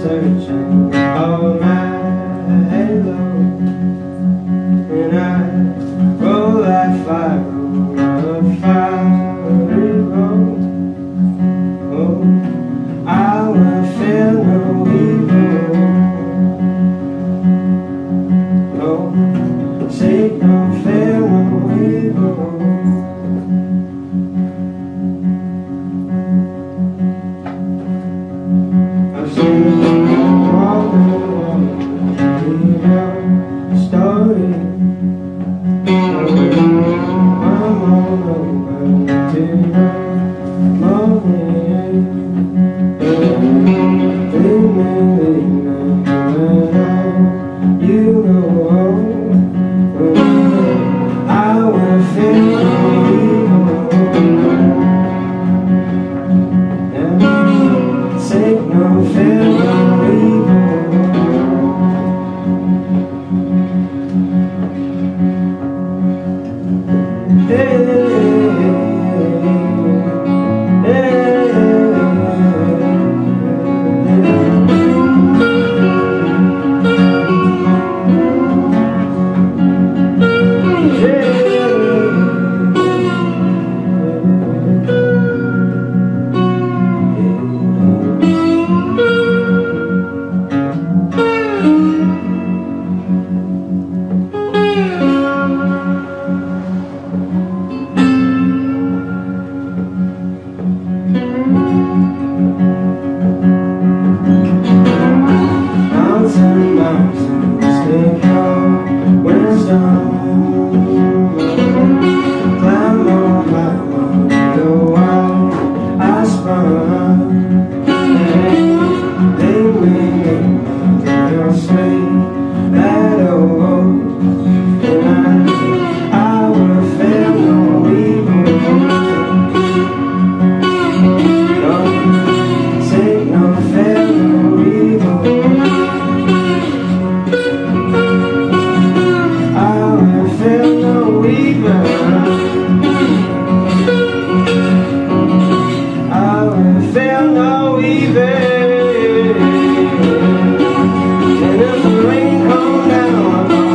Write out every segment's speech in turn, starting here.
searching for my halo, and I roll that fire on a fiery road. Oh, I will fear no evil. Oh, take no fear, no evil. I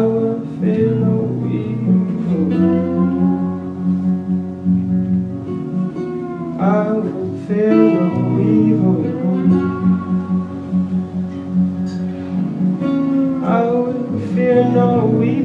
will feel no evil. I will feel no evil. I will feel no evil.